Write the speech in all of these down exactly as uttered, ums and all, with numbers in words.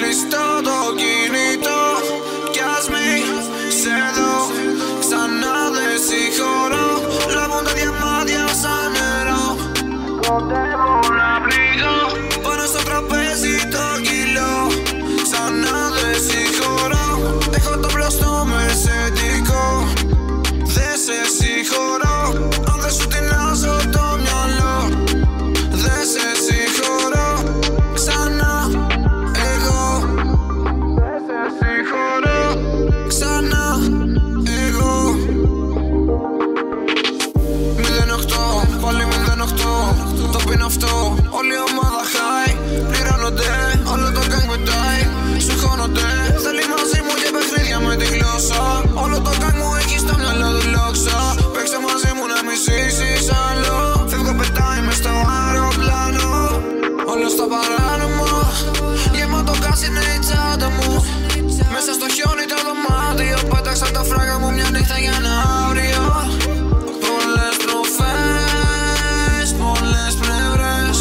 Κλειστό το κινητό κι ας μη σε δω ξανά, δε συγχωρώ. Λάβουν τα διαμάντια σαν νερό, κοντεύω να πνιγώ. Πάνω στο τραπέζι το κιλό, ξανά δε συγχωρώ. Έχω το πλωστό μεσαιτικό, δε σε συγχωρώ. Αν δεν σου τεινάζω το μυαλό, δε σε συγχωρώ. Ξανά εγώ, δε σε συγχωρώ. Ξανά εγώ. μηδέν οκτώ, πάλι μηδέν οκτώ. Το πίνω αυτό, όλη η ομάδα high. Πληρώνονται, όλο το gang πετάει. Συγχώνονται, θέλει μαζί μου και παιχνίδια με τη γλώσσα. Όλο το gang μου έχει στο μυαλό του λόξα. Παίξε μαζί μου να μη ζήσεις άλλο. Φεύγω πετάει μες στο αεροπλάνο, όλο στο παράνομο. Γεμάτο κάσινε η τσάντα μου, μέσα στο χιόνι το δωμάτιο. Πέταξα τα φράγα μου μια νύχτα για ένα αύριο. Πολλές προφές, πολλές πλευρές.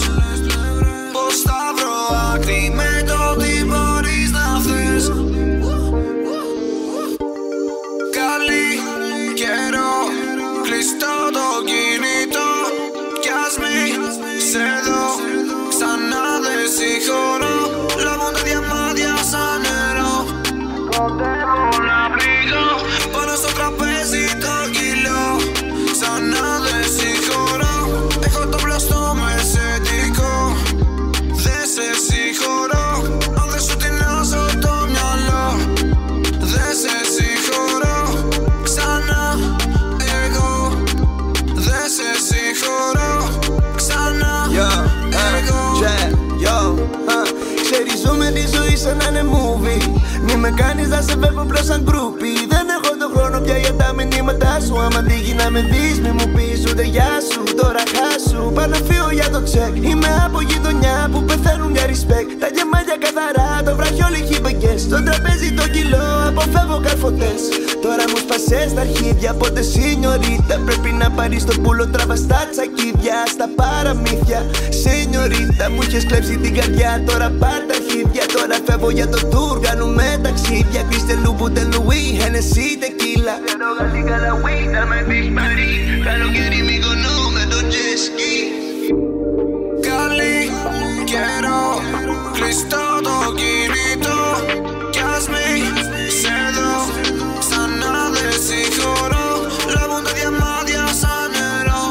Πώς θα βρω άκρη με το τι μπορείς να θες. Καλή καιρό, κλειστό το κινητό κι ας μη σε δω ξανά, δε συγχωρώ. Λάβουν τα διαμάντια σαν νερό, κοντεύω να πνιγώ. Πάνω στο τραπέζι το κιλό, ξανά δε συγχωρώ. Έχω το πλωστό μεσαιτικό, δε σε συγχωρώ. Αν δεν σου τεινάζω το μυαλό, δε σε συγχωρώ. Ξανά εγώ, δε σε συγχωρώ. Ξανά εγώ. Ξεριζούμε τη ζωή σαν να είναι movie. Μη με κάνεις να σε βλέπω απλώς σαν γκρούπι. Δεν έχω τον χρόνο πια για τα μηνύματά σου. Άμα τύχει να με δεις μη μου πεις ούτε γεια σου. Τώρα χάσου, πάνω φύγω για το τσεκ. Είμαι από γειτονιά που πεθαίνουν για respect. Τα γεμάτια καθαρά, το βραχιόλι χιμπαγκές. Στο τραπέζι το κιλό, αποφεύγω καρφωτές. Τώρα μου σπασές τα αρχίδια, πότε σινιωρίτα. Πρέπει να πάρεις το πουλο, τραβά στα τσακίδια. Στα παραμύθια, σινιωρίτα. Μου είχες κλέψει την καρδιά, τώρα πάρ' τα αρχίδια. Τώρα φεύγω για το tour, κάνουμε ταξίδια. Κλείστε λούπου, τε Λουί, Hennessy, τεκίλα. Φέρω γαλλικά τα Βίτα με τις Παρί. Καλοκαίρι Μυκονό με το jet ski. Καλή καιρό, κλειστό το κινητό κι ας μη σε δω ξανά, δε συγχωρώ. Λάβουν τα διαμάντια σαν νερό,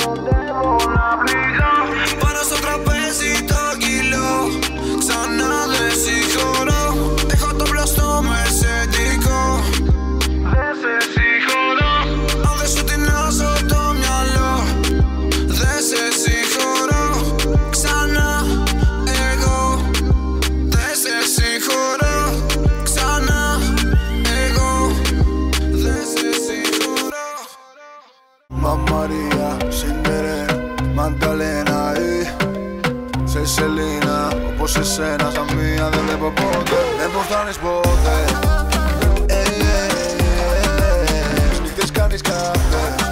κοντεύω να πνιγώ. Πάνω στο τραπέζι το κιλό, ξανά δε συγχωρώ. Έχω το πλωστό μεσαιτικό, δε σε συγχωρώ. Αν δεν σου τεινάζω το μυαλό, δε σε συγχωρώ. Ξανά εγώ, δε σε συγχωρώ. Ξανά εγώ, δε σε συγχωρώ. Μαμαρία, Σιντερέ, Μανταλένα, σε σελίνα, όπως εσένα σαν μία δεν βλέπω πότε. Δεν προστάνεις πότε. Στις νύχτες κάνεις κάθε.